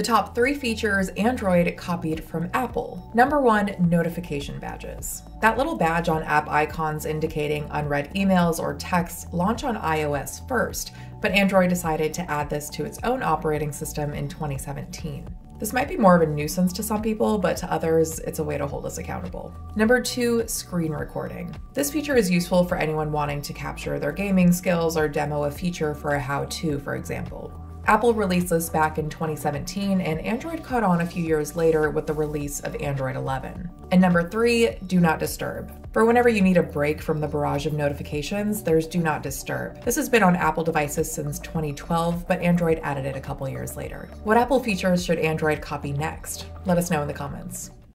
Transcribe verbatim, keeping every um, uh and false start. The top three features Android copied from Apple. Number one, notification badges. That little badge on app icons indicating unread emails or texts launched on iOS first, but Android decided to add this to its own operating system in twenty seventeen. This might be more of a nuisance to some people, but to others, it's a way to hold us accountable. Number two, screen recording. This feature is useful for anyone wanting to capture their gaming skills or demo a feature for a how-to, for example. Apple released this back in twenty seventeen, and Android caught on a few years later with the release of Android eleven. And number three, do not disturb. For whenever you need a break from the barrage of notifications, there's Do Not Disturb. This has been on Apple devices since twenty twelve, but Android added it a couple years later. What Apple features should Android copy next? Let us know in the comments.